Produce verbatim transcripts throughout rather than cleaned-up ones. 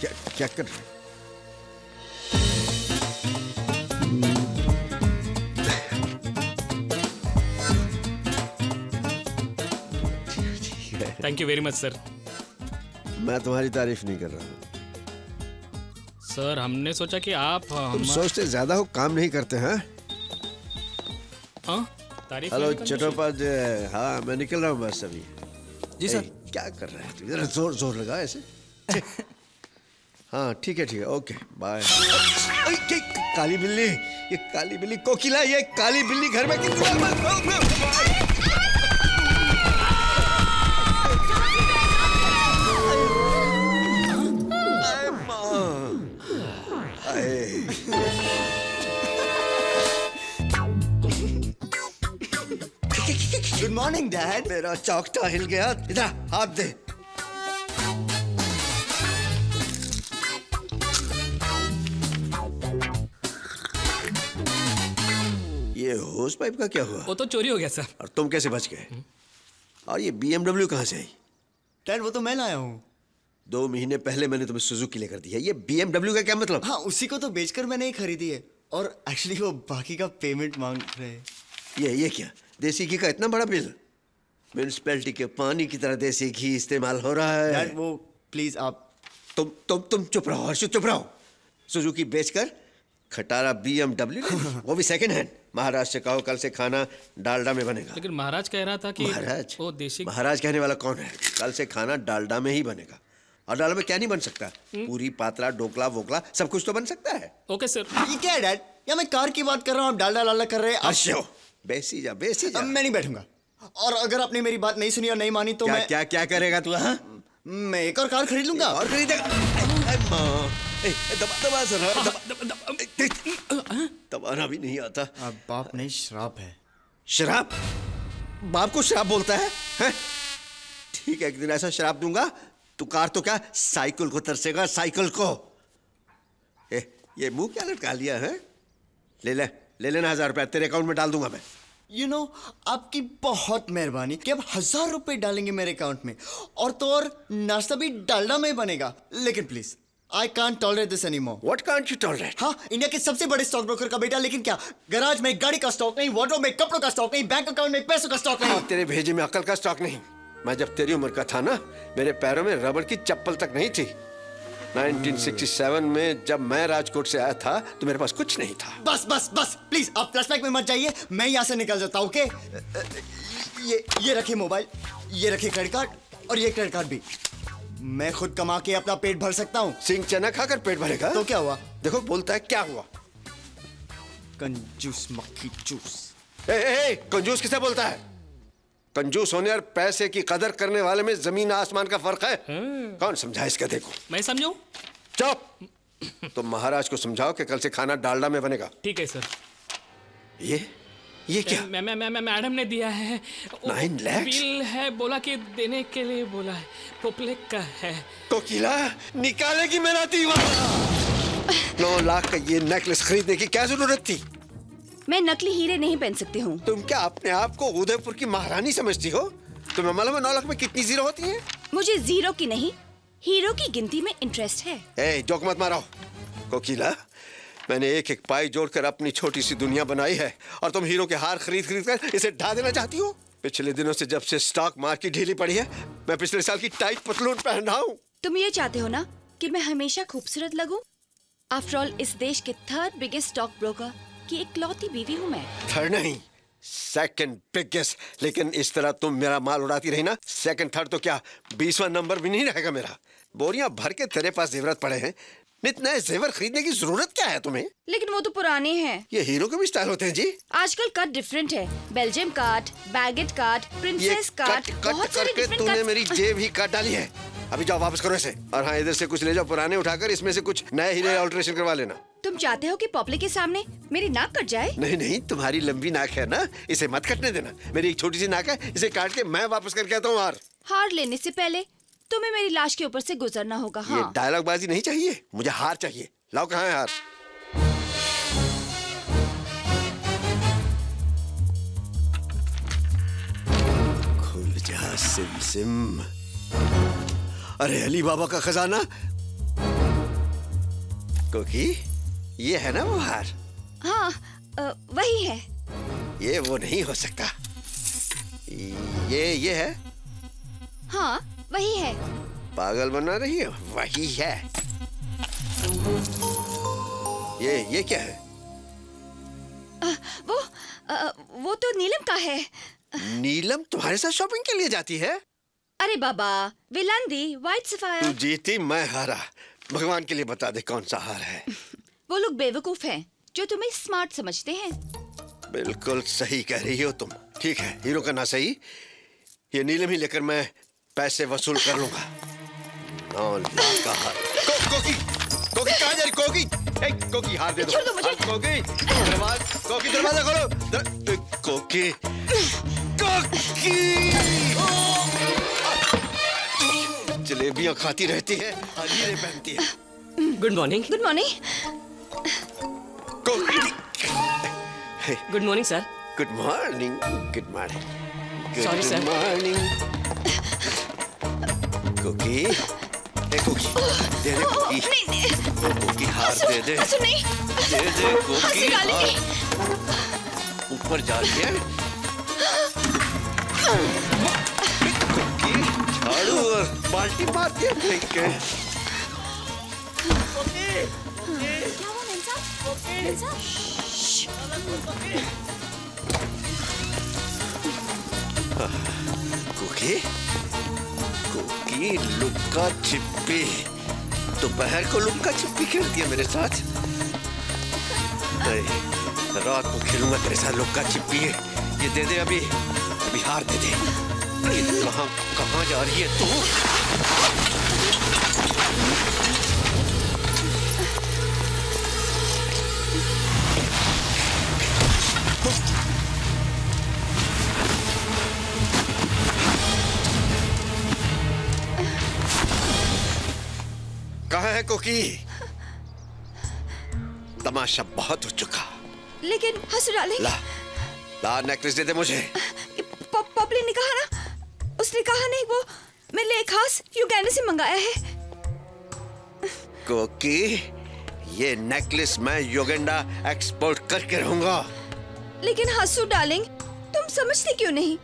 क्या क्या कर रहे हैं? Thank you very much sir. मैं तुम्हारी तारीफ नहीं कर रहा हूँ सर। हमने सोचा कि आप तुम सोचते ज्यादा हो, काम नहीं करते हैं। हाँ तारीफ। हेलो चटोपाद, हाँ मैं निकल रहा हूँ बस अभी। जी सर। क्या कर रहे हैं? जरा जोर जोर लगा ऐसे। हाँ ठीक है ठीक है, ओके बाय। काली बिल्ली, ये काली बिल्ली कोकिला, ये काली बिल्ली घर में कितनी बार बार बार बार बार। Good morning dad. मेरा चौकटा हिल गया। इधर हाथ दे। होस पाइप का क्या हुआ? वो तो चोरी हो गया सर। और तुम कैसे बच गए? और ये बीएमडब्ल्यू कहाँ से आई? डैड वो तो मैं लाया हूँ। दो महीने पहले मैंने तुम्हें सुजुकी लेकर दी है, ये बीएमडब्ल्यू का क्या मतलब? हाँ उसी को तो बेचकर मैंने ही खरीदी है, और एक्चुअली वो बाकी का पेमेंट मांग रहे। ये ये क्या देसी घी का इतना बड़ा बिल? म्यूनिसपैलिटी के पानी की तरह देसी घी इस्तेमाल हो रहा है। डैड वो प्लीज आप तुम तुम तुम चुप रहो हर्ष, चुप रहो। सुजुकी बेचकर खटारा बीएमडब्ल्यू, वो भी सेकंड हैंड। महाराज से कहो कल से खाना डालडा में बनेगा। लेकिन महाराज कह रहा था कि महाराज वो देशी। महाराज कहने वाला कौन है? कल से खाना डालडा में ही बनेगा। और डालडा में क्या नहीं बन सकता? पूरी पातला डोकला वोकला सब कुछ तो बन सकता है। Okay sir. ये क्या है डैड? या मैं कार की बात कर रहा हूँ, आप डालडा लाला कर रहे हैं। बेसी जा बेसी जा। मैं नहीं बैठूंगा, और अगर आपने मेरी बात नहीं सुनी और नहीं मानी तो मैं क्या क्या करेगा तू? हाँ मैं एक और कार खरीद लूंगा। और खरीदेगा? दबा दबा सर, दबा दबा दबाना भी नहीं आता। बाप नहीं शराब है। शराब? बाप को शराब बोलता है? ठीक है एक दिन ऐसा शराब दूंगा तू कार तो क्या साइकिल को तरसेगा, साइकिल को। ए, ये मुंह क्या लटका लिया है? ले ले ले लेना हजार रुपया, तेरे अकाउंट में डाल दूंगा मैं। यू नो आपकी बहुत मेहरबानी कि आप हजार रुपये डालेंगे मेरे अकाउंट में, और तो और नाश्ता भी डालना में बनेगा। लेकिन please I can't tolerate this anymore. What can't you tolerate? हाँ, इंडिया के सबसे बड़े स्टॉक ब्रोकर का बेटा, लेकिन क्या गैराज में गाड़ी का स्टॉक नहीं, वार्डरोब में कपड़ों का स्टॉक नहीं, बैंक अकाउंट में पैसों का स्टॉक नहीं। तेरे भेजे में अकल का स्टॉक नहीं। मैं जब तेरी उम्र का था ना, मेरे पैरों में रबड़ की चप्पल तक नहीं थी। उन्नीस सौ सरसठ में जब मैं राजकोट से आया था तो मेरे पास कुछ नहीं था। बस बस बस प्लीज आप फ्लैशबैक में मत जाइए, मैं यहाँ से निकल जाता हूँ। ये ये रखे मोबाइल, ये रखे क्रेडिट कार्ड, और ये क्रेडिट कार्ड भी। मैं खुद कमा के अपना पेट भर सकता हूँ। सिंह चना खाकर पेट भरेगा तो क्या हुआ? देखो बोलता है क्या हुआ। कंजूस मक्खी जूस। ए, ए, कंजूस किसे बोलता है? कंजूस होने और पैसे की कदर करने वाले में जमीन आसमान का फर्क है। कौन समझाए इसका? देखो मैं समझाऊं? चुप। तुम महाराज को समझाओ कि कल से खाना डालडा में बनेगा। ठीक है सर। ये ये क्या? मैं मैं मैं मैडम ने दिया है। नाइन लाख बिल है, बोला कि देने के लिए बोला है। पोपलेक का है। कोकिला निकालेगी मेरा दीवाना। नौ लाख का ये नेकलेस खरीदने की क्या जरूरत थी? मैं नकली हीरे नहीं पहन सकती हूँ। तुम क्या अपने आप को उदयपुर की महारानी समझती हो? तुम्हें मालूम है नौ लाख में कितनी जीरो होती है? मुझे जीरो की नहीं, हीरो की गिनती में इंटरेस्ट है। ए, जोक मत मारो कोकिला। मैंने एक एक पाई जोड़कर अपनी छोटी सी दुनिया बनाई है, और तुम हीरो के हार खरीद खरीद कर इसे ढा देना चाहती हो। पिछले दिनों से जब से स्टॉक मार्केट ढीली पड़ी है, मैं पिछले साल की टाइट पतलून पहन रहा हूँ। तुम ये चाहते हो ना कि मैं हमेशा खूबसूरत लगूं? आफ्टर ऑल इस देश के थर्ड बिगेस्ट स्टॉक ब्रोकर की एक लौती बीवी हूँ मैं। थर्ड नहीं, सेकंड बिगेस्ट। लेकिन इस तरह तुम मेरा माल उड़ाती रही ना, सेकंड थर्ड तो क्या बीसवां नंबर भी नहीं रहेगा मेरा। बोरियां भर के तेरे पास जेवरत पड़े हैं, इतना जेवर खरीदने की जरूरत क्या है तुम्हें? लेकिन वो तो पुराने हैं। ये हीरो के भी स्टाइल होते हैं जी। आजकल कट डिफरेंट है, Belgium cut, baguette cut, princess cut, बहुत सारे डिफरेंट कट। तूने मेरी जेब ही काट डाली है। अभी जाओ वापस करो इसे, और हाँ इधर से कुछ ले जाओ पुराने उठाकर, इसमें से कुछ नए हीरे ऑल्ट्रेशन करवा लेना। तुम चाहते हो कि पॉपले के सामने मेरी नाक कट जाए? नहीं नहीं, तुम्हारी लंबी नाक है ना, इसे मत कटने देना। मेरी एक छोटी सी नाक है, इसे काट के मैं वापस करके आता हूँ। हार हार लेने से पहले तुम्हें मेरी लाश के ऊपर से गुजरना होगा। हाँ। ये डायलॉगबाजी नहीं चाहिए, मुझे हार चाहिए। लाओ, कहाँ है हार? खुल जा सिम सिम। अरे अली बाबा का खजाना। कोकी, ये है ना वो हार? हाँ, वही है। ये वो नहीं हो सकता। ये ये है? हाँ वही है। पागल बना रही है, वही है। ये ये क्या है? आ, वो आ, वो तो नीलम का है। नीलम तुम्हारे साथ शॉपिंग के लिए जाती है? अरे बाबा, विलांदी व्हाइट सफायर। तू जीती मैं हारा। भगवान के लिए बता दे कौन सा हार है। वो लोग बेवकूफ हैं जो तुम्हें स्मार्ट समझते हैं। बिल्कुल सही कह रही हो तुम। ठीक है, हीरो का ना सही, ये नीलम ही लेकर मैं पैसे वसूल कर लूंगा। कोकी, कोकी कहाँ जा रही? कोकी, कोकी हार दे दो। छोड़ दो मुझे। कोकी, दरवाजा, कोकी दरवाजा खोलो। कोकी, कोकी। जलेबियाँ खाती रहती है, हीरे पहनती है। Good morning. Good morning. कोकी। Good morning sir. Good morning. Good morning. Sorry sir. Morning. Cookie, ए कुकी, दे दे कुकी, कुकी हार दे दे, दे दे कुकी हार, ऊपर जा रही है, कुकी झाड़ू और बाल्टी मारती है फेंक के। कुकी, कुकी, क्या हुआ मिंसा? कुकी, मिंसा, कुकी, कुकी लुक्का छिपी, दोपहर को लुक्का छिपी खेलती है मेरे साथ। नहीं, रात को खेलूंगा तेरे साथ लुक्का छिपी। है ये दे दे, अभी अभी हार दे दे। कहाँ कहाँ जा रही है तू? कोकी, तमाशा बहुत हो चुका। लेकिन हसुरालिंग, ला ला नेकलेस दे दे मुझे। पॉपली ने कहा ना, उसने कहा नहीं, वो मेरे लिए खास यूगांडा से मंगाया है। कोकी, ये नेकलेस मैं यूगांडा एक्सपोर्ट करके रहूंगा। लेकिन हसु डार्लिंग, तुम समझते क्यों नहीं?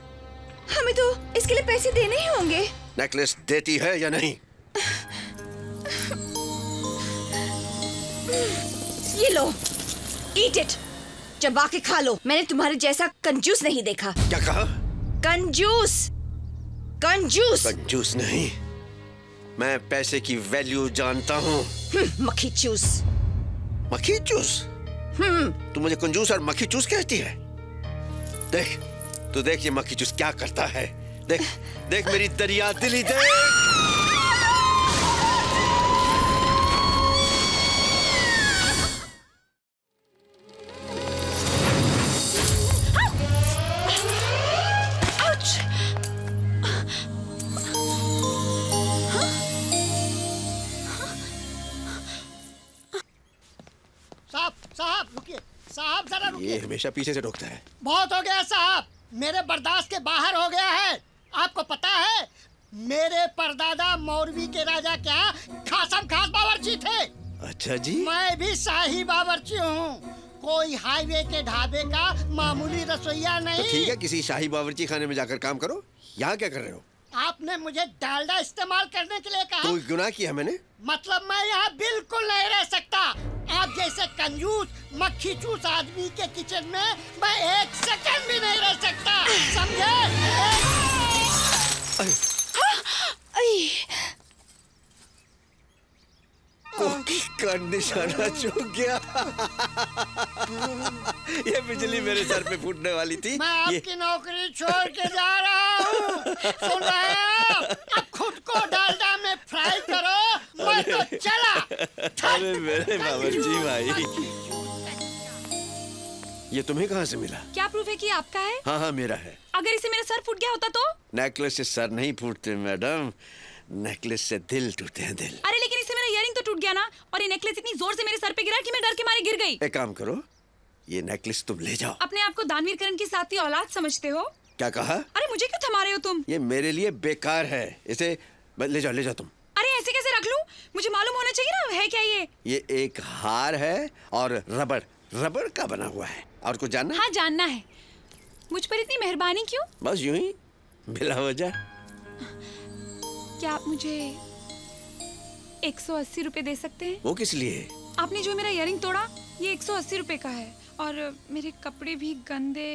हमें तो इसके लिए पैसे देने ही होंगे। नेकलेस देती है या नहीं? ये लो, eat it, चबा के खा लो। मैंने तुम्हारे जैसा कंजूस नहीं देखा। क्या कहा? कंजूस, कंजूस। कंजूस नहीं, मैं पैसे की वैल्यू जानता हूँ। मक्खी चूस। मक्खी चूस? हम्म। तू मुझे कंजूस और मक्खी चूस कहती है? देख, तू देख ये मक्खी चूस क्या करता है। देख, देख मेरी दरिया दिली देख। हमेशा पीछे से ढोकता है। बहुत हो गया साहब, मेरे बर्दाश्त के बाहर हो गया है। आपको पता है मेरे परदादा मौरवी के राजा क्या खासम खास बावर्ची थे। अच्छा जी। मैं भी शाही बावर्ची हूँ, कोई हाईवे के ढाबे का मामूली रसोईया नहीं। तो ठीक है, किसी शाही बावर्ची खाने में जाकर काम करो, यहाँ क्या कर रहे हो? आपने मुझे डालडा इस्तेमाल करने के लिए कहा। कोई गुनाह किया मैंने? मतलब मैं यहाँ बिल्कुल नहीं रह सकता। आप जैसे कंजूस मक्खी चूस आदमी के किचन में मैं एक सेकंड भी नहीं रह सकता, समझे? कोकी का निशाना चूक गया। ये बिजली मेरे सर पे फूटने वाली थी। मैं आपकी नौकरी छोड़ के जा रहा हूँ। सुन रहे हो? अब खुद को डालडा में फ्राई करो। मैं तो चला। अरे मेरे बाबूजी भाई, ये तुम्हें कहाँ से मिला? क्या प्रूफ है कि आपका है? हाँ हाँ मेरा है। अगर इसे मेरा सर फूट गया होता तो? नेकलेस से सर नहीं फूटते मैडम, नेकलेस से दिल टूटते हैं दिल। अरे लेकिन इससे मेरा ईयरिंग तो टूट गया ना, और ये नेकलेस इतनी जोर से मेरे सर पे गिरा कि मैं डर के मारे गिर गई। एक काम करो, ये नेकलेस तुम ले जाओ। अपने आप को दानवीर करण के साथ ही औलाद समझते हो? क्या कहा? अरे मुझे क्यों थमा रहे हो तुम? ये मेरे लिए बेकार है, इसे ले जाओ ले जाओ तुम। अरे ऐसे कैसे रख लूं? मुझे मालूम होना चाहिए ना है क्या ये? ये एक हार है और रबड़ रबड़ का बना हुआ है। और कुछ जानना? हाँ जानना है। मुझ पर इतनी मेहरबानी क्यों? बस यूं ही मिला वजह। क्या आप मुझे एक सौ अस्सी रुपए दे सकते हैं? वो किस लिए? आपने जो मेरा इयरिंग तोड़ा ये एक सौ अस्सी रुपए का है, और मेरे कपड़े भी गंदे।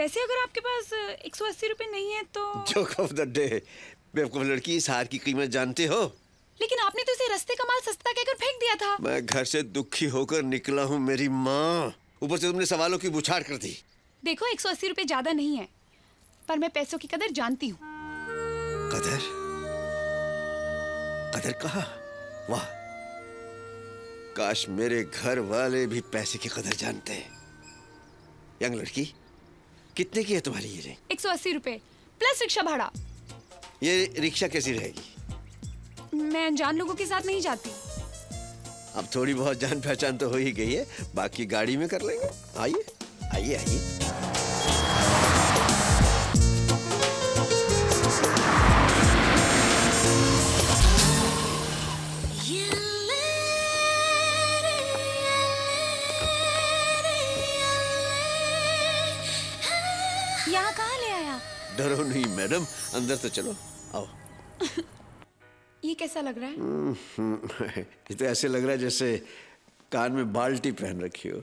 वैसे अगर आपके पास एक सौ अस्सी रुपए नहीं है तो जोक ऑफ द डे। बेवकूफ लड़की, इस हार की कीमत जानते हो? लेकिन आपने तो इसे रस्ते का माल सस्ता कहकर फेंक दिया था। मैं घर से दुखी होकर निकला हूँ मेरी माँ, ऊपर से तुमने सवालों की बुछाड़ कर दी। देखो एक सौ अस्सी रुपए ज्यादा नहीं है, पर मैं पैसों की कदर जानती हूँ। कदर? कदर कहा? वाह, काश मेरे घर वाले भी पैसे की कदर जानते हैं। यंग लड़की, कितने की है तुम्हारी ये रिंग? एक सौ अस्सी रुपए प्लस रिक्शा भाड़ा। ये रिक्शा कैसी रहेगी? मैं अनजान लोगों के साथ नहीं जाती। अब थोड़ी बहुत जान पहचान तो हो ही गई है, बाकी गाड़ी में कर लेंगे। आइए आइए आइए। यहाँ कहाँ ले आया? डरो नहीं मैडम, अंदर तो चलो आओ। ये कैसा लग रहा है? ये तो ऐसे लग रहा है जैसे कान में बाल्टी पहन रखी हो।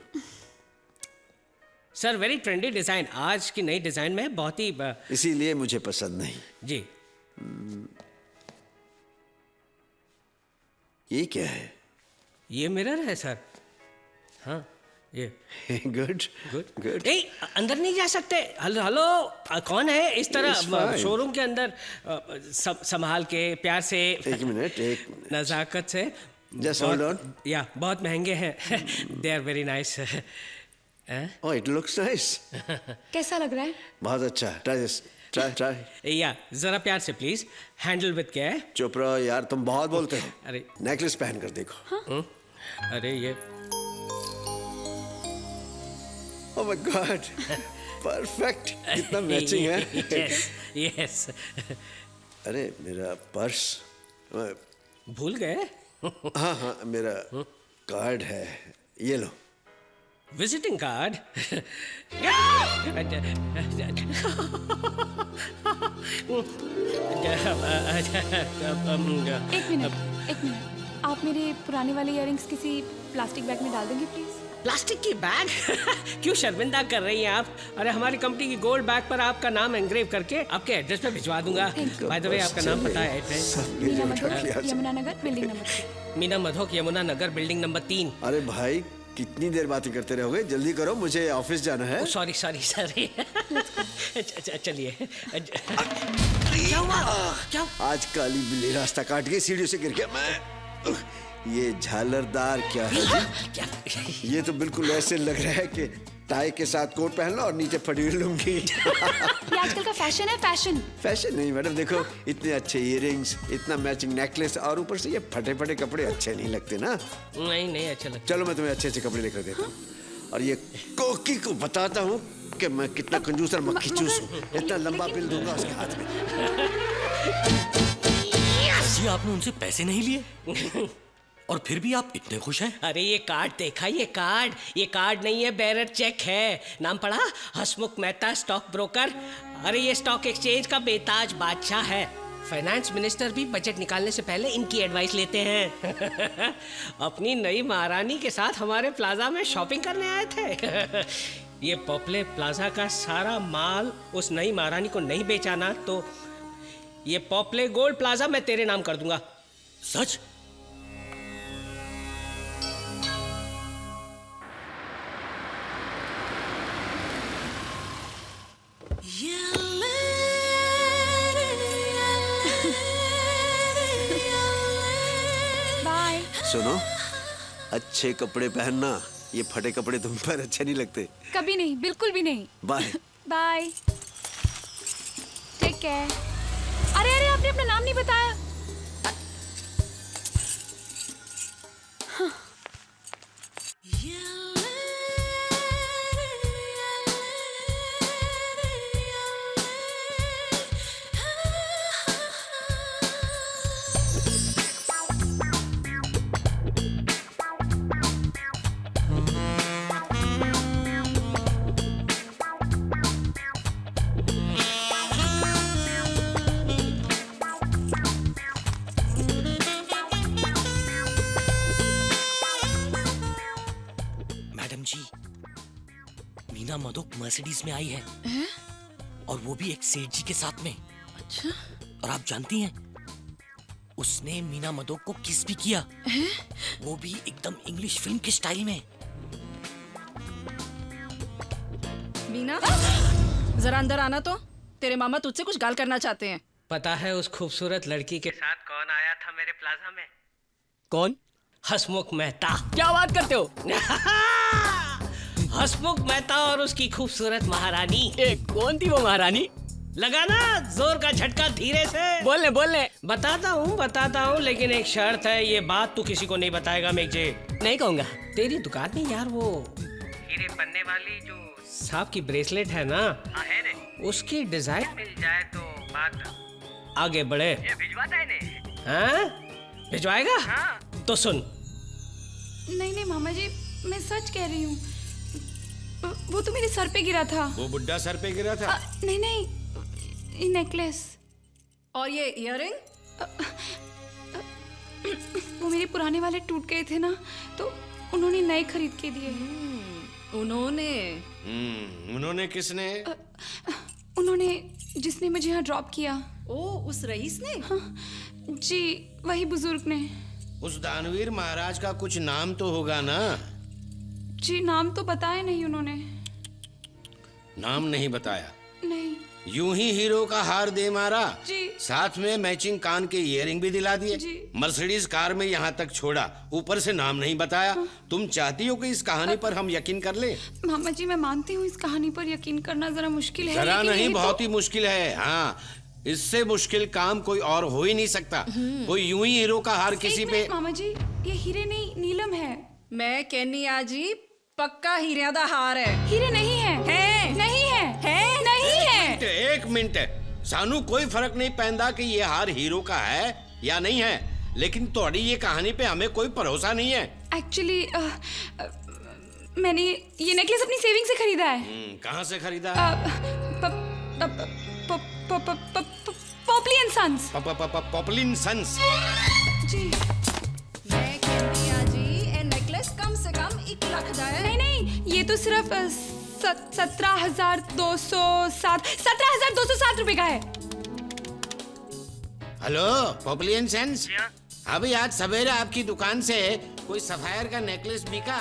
सर वेरी ट्रेंडी डिजाइन, आज की नई डिजाइन में बहुत ही ब... इसीलिए मुझे पसंद नहीं जी। ये क्या है? ये मिरर है सर। हाँ ये गुड गुड गुड। नहीं अंदर नहीं जा सकते। हेलो हेलो कौन है इस तरह शोरूम के अंदर? सब संभाल के, प्यार से, एक मिनट एक मिनट, नजाकत से। Just hold on. या बहुत महंगे हैं। They are very nice. Oh it looks nice. कैसा लग रहा है? बहुत अच्छा। Try this, try try. या जरा प्यार से प्लीज, हैंडल विद केयर। चुप रहो यार, तुम बहुत बोलते हो। अरे नेकलेस पहन कर देखो। अरे ये Oh my God, perfect! कितना मैचिंग है। Yes, yes. अरे मेरा पर्स भूल गए? हाँ हाँ मेरा कार्ड है, ये लो। Visiting card? एक मिनट, एक मिनट। आप मेरे पुराने वाले इयररिंग्स किसी प्लास्टिक बैग में डाल देंगे प्लीज? प्लास्टिक की बैग? क्यों शर्मिंदा कर रही हैं आप? अरे हमारी कंपनी की गोल्ड बैग पर आपका नाम एंग्रेव करके आपके एड्रेस पे भिजवा दूंगा। बाय द वे आपका नाम पता है? Meena Madhok Yamuna Nagar building number. Meena Madhok Yamuna Nagar building number तीन। अरे भाई कितनी देर बातें करते रहोगे, जल्दी करो, मुझे ऑफिस जाना है। Sorry sorry sorry. चलिए। आज काली बिल्ली रास्ता काट के सीढ़ियों से गिर गया मैं। ये झालरदार क्या है? क्या? ये तो बिल्कुल ऐसे लग रहा है कि टाई के साथ कोट पहन लो और नीचे फटी हुई लूंगी। ये आजकल का फैशन है। फैशन फैशन नहीं मैडम, देखो इतने अच्छे इयररिंग्स, इतना मैचिंग नेकलेस, और ऊपर से ये फटे फटे कपड़े अच्छे नहीं लगते ना। नहीं नहीं अच्छे लगते। चलो मैं तुम्हें अच्छे अच्छे कपड़े लेकर देता हूँ, और ये कोकी को बताता हूँ कि मैं कितना कंजूस और मक्खी चूस हूँ। इतना लंबा बिल दूंगा उसके हाथ में। आपने उनसे पैसे नहीं लिए और फिर भी आप इतने खुश हैं? अरे ये कार्ड देखा? ये कार्ड ये कार्ड नहीं है, बैरर चेक है। नाम पड़ा? Hasmukh Mehta, stock broker. अरे ये स्टॉक एक्सचेंज का बेताज बादशाह है। फाइनेंस मिनिस्टर भी बजट निकालने से पहले इनकी एडवाइस लेते हैं। अपनी नई महारानी के साथ हमारे प्लाजा में शॉपिंग करने आए थे। ये पॉपुलर प्लाजा का सारा माल उस नई महारानी को नहीं बेचाना तो ये पॉपुलर गोल्ड प्लाजा मैं तेरे नाम कर दूंगा। सच? सुनो, अच्छे कपड़े पहनना, ये फटे कपड़े तुम पर अच्छे नहीं लगते। कभी नहीं, बिल्कुल भी नहीं। Bye bye. ठीक है। अरे अरे आपने अपना नाम नहीं बताया। मीना मधोक मर्सिडीज में आई है, है? और वो भी एक सेठ जी के साथ में। अच्छा। और आप जानती हैं उसने मीना मधोक को किस भी किया, है? वो भी एकदम इंग्लिश फिल्म के स्टाइल में। मीना जरा अंदर आना, तो तेरे मामा तुझसे कुछ गाल करना चाहते हैं। पता है उस खूबसूरत लड़की के साथ कौन आया था मेरे प्लाजा में? कौन? हसमुख मेहता। क्या बात करते हो? हसमुख मेहता और उसकी खूबसूरत महारानी। एक कौन थी वो महारानी? लगाना जोर का झटका, धीरे से बोलने बोलने। बताता हूँ बताता हूँ, लेकिन एक शर्त है, ये बात तू किसी को नहीं बताएगा। मैं जे नहीं कहूँगा। तेरी दुकान में यार वो हीरे पन्ने वाली जो सांप की ब्रेसलेट है ना, है ने? उसकी डिजाइन मिल जाए तो बात आगे बढ़े। भिजवाता है, भिजवाएगा? तो सुन। नहीं नहीं मामा जी, मैं सच कह रही हूँ, वो तो मेरे सर पे गिरा था। वो बुड्ढा सर पे गिरा था? आ, नहीं नहीं, ये नेकलेस और ये इयररिंग, वो मेरे पुराने वाले टूट गए थे ना, तो उन्होंने नए खरीद के दिए। उन्होंने उन्होंने किसने? आ, उन्होंने जिसने मुझे यहाँ ड्रॉप किया। ओ, उस रईस ने? हाँ, जी वही बुजुर्ग ने। उस दानवीर महाराज का कुछ नाम तो होगा ना? जी नाम तो बताया नहीं उन्होंने। नाम नहीं बताया? नहीं। यूं ही हीरो का हार दे मारा जी, साथ में मैचिंग कान के इयररिंग भी दिला दिए। मर्सिडीज कार में यहाँ तक छोड़ा, ऊपर से नाम नहीं बताया। हाँ। तुम चाहती हो कि इस कहानी पर हम यकीन कर ले? मामा जी मैं मानती हूँ, इस कहानी पर यकीन करना जरा मुश्किल है। जरा नहीं, बहुत ही मुश्किल है। हाँ, इससे मुश्किल काम कोई और हो ही नहीं सकता। कोई यूं ही हीरो का हार किसी पे। मामा जी ये हीरे नहीं नीलम है। मैं कहनी आजी पक्का हीरे दा हार है। हीरे नहीं है, है नहीं है, है नहीं है। एक मिनट है सानू, कोई फर्क नहीं पैंदा कि ये हार हीरो का है या नहीं है, लेकिन थोड़ी ये कहानी पे हमें कोई भरोसा नहीं है। एक्चुअली मैंने ये नेकलेस अपनी सेविंग से खरीदा है। कहाँ से खरीदा? Poplin Sons. Poplin Sons ji. कम से कम एक लाख का है। नहीं नहीं, ये तो सिर्फ सत्रह हजार दो सौ सात सत्रह हजार दो सौ सात रुपए का है। हेलो पॉपुलियन सेंस, अभी आज सवेरे आपकी दुकान से कोई सफायर का नेकलेस बिका।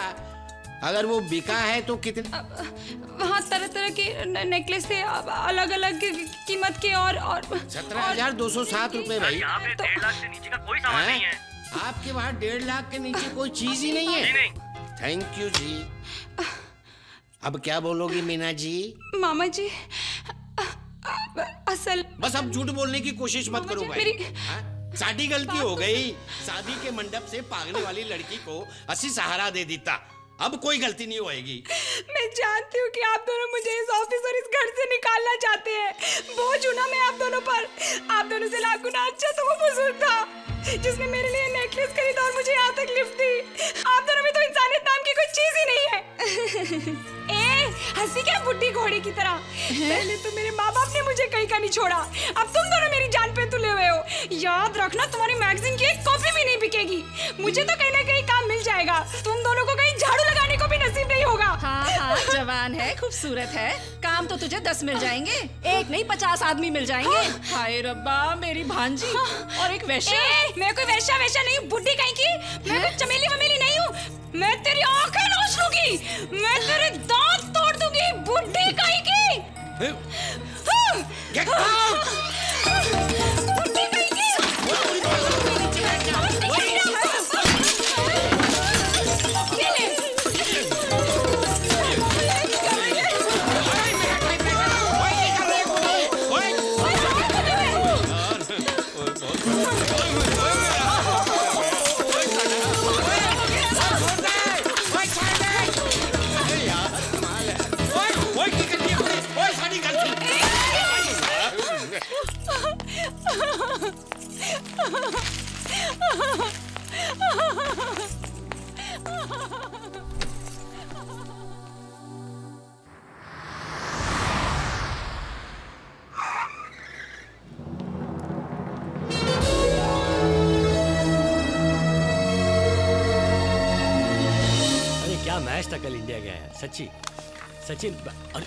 अगर वो बिका है तो कितने? वहाँ तरह तरह के नेकलेस थे, अलग अलग कीमत के। और सत्रह हजार दो सौ सात रुपए भाई। डेढ़ लाख से नीचे का कोई सामान नहीं है आपके वहाँ। डेढ़ लाख के नीचे कोई चीज ही नहीं है। थैंक यू जी। अब क्या बोलोगी मीना जी? मामा जी असल बस अब झूठ बोलने की कोशिश मत करो भाई। सादी गलती हो गई, शादी के मंडप से पागल वाली लड़की को असली सहारा दे देता। अब कोई गलती नहीं होएगी। मैं जानती हूँ कि आप दोनों मुझे इस ऑफिस और इस घर से निकालना चाहते हैं। बोझ हूं ना मैं आप दोनों पर। आप दोनों से लाख गुना अच्छा तो वो बुजुर्ग था जिसने मेरे लिए नेकलेस खरीदा और मुझे यहाँ तक लिफ्ट दी। आप दोनों में तो इंसानियत नाम की कोई चीज ही नहीं है। ए, हंसी क्या बुढ़ी घोड़े की तरह। पहले तो मेरे माँ बाप ने मुझे कहीं का नहीं छोड़ा, अब तुम दोनों मेरी जान पे तुले हुए हो। याद रखना तुम्हारी मैगजीन की एक कॉपी भी नहीं बिकेगी। मुझे तो कहीं ना कहीं काम मिल जाएगा, तुम दोनों को कहीं झाड़ू लगाने को भी नसीब नहीं होगा। हाँ हाँ, जवान है, खूबसूरत है, काम तो तुझे दस मिल जाएंगे, एक नहीं पचास आदमी मिल जाएंगे। हाय रब्बा, मेरी भांजी और एक वैश्या। मैं कोई वैश्या वैश्या नहीं बुढ़ी कहीं की, मैं कोई चमेली वमेली नहीं हूँ। मैं तेरी आंखें नोच लूंगी, मैं तेरे दांत तोड़ दूंगी, बुढ़ी कहीं की। Get out! बुढ़ी कहीं की। ये ले। अरे क्या मैच था कल इंडिया का यार, सचिन सचिन। अरे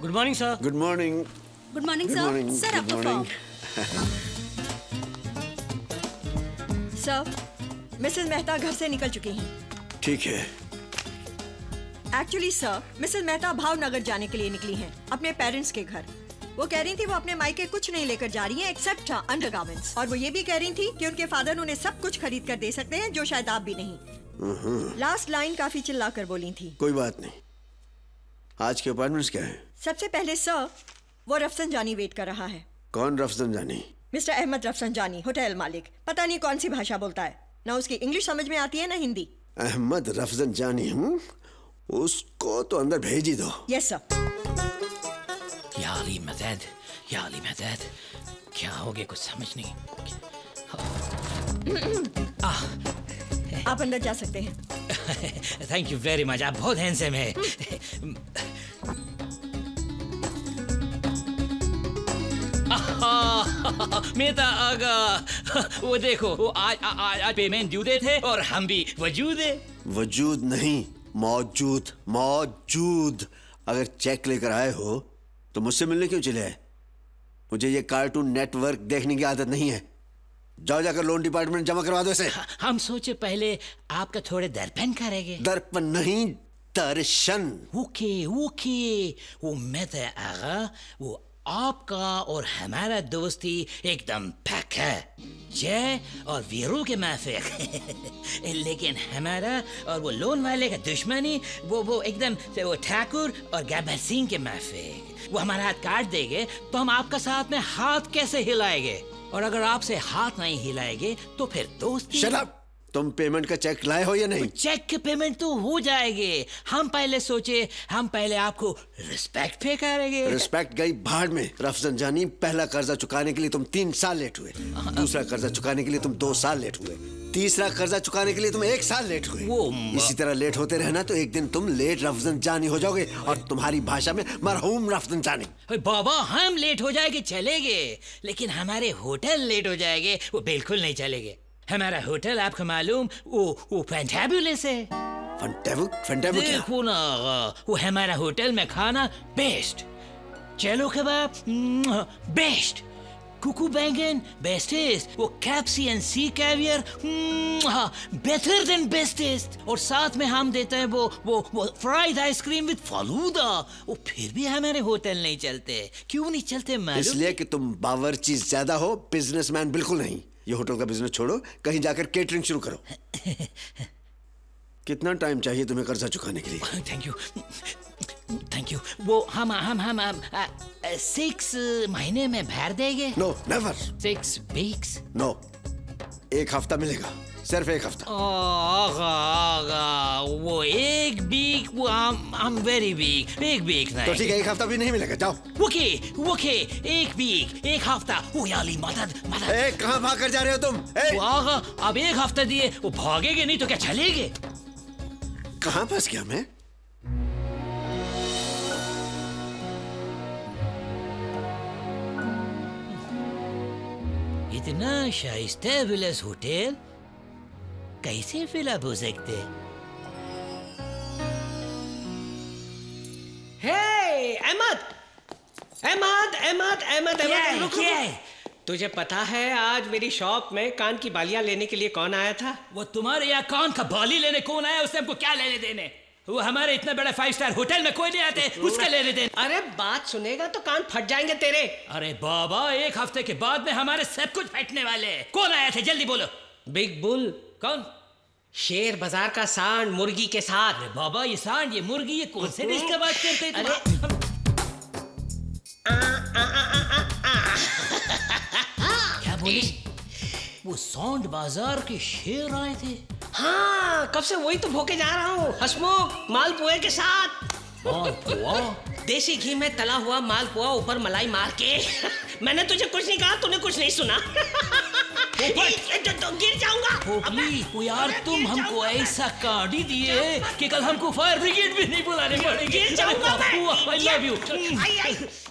good morning sir. Good morning. Good morning sir. Sir आपको फॉर्म। सर मिसेस मेहता घर से निकल चुकी हैं। ठीक है। Actually sir missus Mehta Bhavnagar जाने के लिए निकली हैं, अपने पेरेंट्स के घर। वो कह रही थी वो अपने मायके कुछ नहीं लेकर जा रही हैं एक्सेप्ट अंडरगारमेंट्स, और वो ये भी कह रही थी कि उनके फादर उन्हें सब कुछ खरीद कर दे सकते हैं जो शायद आप भी नहीं। लास्ट लाइन काफी चिल्ला कर बोली थी। कोई बात नहीं। आज के अपॉइंटमेंट्स क्या है? सबसे पहले सर वो रफसनजानी वेट कर रहा है। कौन Rafsanjani? Mister Ahmad Rafsanjani, hotel मालिक। पता नहीं कौन सी भाषा बोलता है, ना उसकी इंग्लिश समझ में आती है ना हिंदी। अहमद रफसनजानी हूँ, उसको तो अंदर भेज ही दो। Yes sir. या अली मदद, या अली मदद, क्या हो गया कुछ समझ नहीं। आ, आप अंदर जा सकते हैं। थैंक यू वेरी मच, आप बहुत हैंडसम हैं। मेहता आगा, वो देखो, वो आज आज आज पेमेंट ड्यू थे और हम भी वजूद है। वजूद नहीं, मौजूद। मौजूद। अगर चेक लेकर आए हो तो मुझसे मिलने क्यों चले आए? मुझे ये कार्टून नेटवर्क देखने की आदत नहीं है। जाओ जाकर लोन डिपार्टमेंट जमा करवा दो इसे। हम सोचे पहले आपका थोड़े दर्पण करेंगे। दर्पण नहीं, दर्शन। ओके ओके, वो मेहता आगा, वो आपका और हमारा दोस्ती एकदम पैक है, जय और वीरू के माफिक। लेकिन हमारा और वो लोन वाले का दुश्मनी, वो वो एकदम वो ठाकुर और गैबर सिंह के माफिक। वो हमारा हाथ काट देंगे तो हम आपका साथ में हाथ कैसे हिलाएंगे, और अगर आपसे हाथ नहीं हिलाएंगे तो फिर दोस्ती। Shut up. तुम पेमेंट का चेक लाए हो या नहीं? चेक के पेमेंट तो हो जाएंगे। हम पहले सोचे हम पहले आपको रिस्पेक्ट पे करेंगे। रिस्पेक्ट गई भाड़ में। रफसनजानी, पहला कर्जा चुकाने के लिए तुम तीन साल लेट हुए, दूसरा कर्जा चुकाने के लिए तुम दो साल लेट हुए, तीसरा कर्जा चुकाने के लिए तुम एक साल लेट हुए। वो इसी तरह लेट होते रहना तो एक दिन तुम लेट रफसनजानी हो जाओगे, और तुम्हारी भाषा में मरहूम रफसनजानी। बाबा हम लेट हो जाएंगे चलेंगे, लेकिन हमारे होटल लेट हो जाएंगे वो बिल्कुल नहीं चलेंगे। हमारा होटल आपको मालूम वो वो फैंटेबुलस है। फैंटेबुलस? फैंटेबुलस क्या? देखो ना, वो हमारा होटल में खाना बेस्ट, चलो कबाब बेस्ट, कुकू बैंगन बेस्टेस्ट, वो कैप्सियन सी कैवियर बेटर देन बेस्टेस्ट, और साथ में हम देते हैं वो वो वो फ्राइड आइसक्रीम विद फालूदा। वो फिर भी हमारे होटल नहीं चलते। क्यों नहीं चलते मालूम? इसलिए कि तुम बावरची ज्यादा हो, बिजनेसमैन बिल्कुल नहीं। ये होटल का बिजनेस छोड़ो, कहीं जाकर केटरिंग शुरू करो। कितना टाइम चाहिए तुम्हें कर्जा चुकाने के लिए? थैंक यू थैंक यू, वो हम हम हम सिक्स महीने में भर देंगे। No never. Six weeks? No, एक हफ्ता मिलेगा, सिर्फ एक हफ्ता। आगा आगा, वो एक वीक, वो हम हम वेरी वीक, एक वीक नहीं। तो ठीक है, एक हफ्ता भी नहीं मिलेगा, जाओ। ओके ओके, एक वीक, एक हफ्ता। ओ याली मदद मदद। ए कहाँ भाग कर जा रहे हो तुम? ए आगा, अब एक हफ्ता दिए, वो भागेंगे नहीं तो क्या चलेंगे? कहाँ फंस गया मैं? इतना शाइस्ता विलास होटल कैसे फिलअप हो सकते? हे अहमद अहमद अहमद अहमद अहमद रुक रुक, तुझे पता है आज मेरी शॉप में कान की बालियां लेने के लिए कौन आया था? वो तुम्हारे यहाँ कान का बाली लेने कौन आया? उससे हमको क्या लेने देने? वो हमारे इतना बड़ा फाइव स्टार होटल में कोई नहीं आते, उसका ले लेते। अरे बात सुनेगा तो कान फट जाएंगे तेरे। अरे बाबा एक हफ्ते के बाद में हमारे सब कुछ फटने वाले हैं। कौन आया थे जल्दी बोलो? Big bull. कौन? शेर बाजार का सांड मुर्गी के साथ। अरे बाबा ये सांड ये मुर्गी ये कौन से डिश का बात करते हैं? क्या बोली? वो सांड बाजार के शेर आए थे। हाँ कब से वही तो भोके जा रहा हूँ हसमुख, मालपुए के साथ। मालपुआ? देसी घी में तला हुआ मालपुआ ऊपर मलाई मार के। मैंने तुझे कुछ नहीं कहा, तूने कुछ नहीं सुना। तो, तो गिर जाऊंगा यार। तुम हमको ऐसा काढ़ी दिए कि कल हमको फायर ब्रिगेड भी नहीं बुलाने पड़ेगी।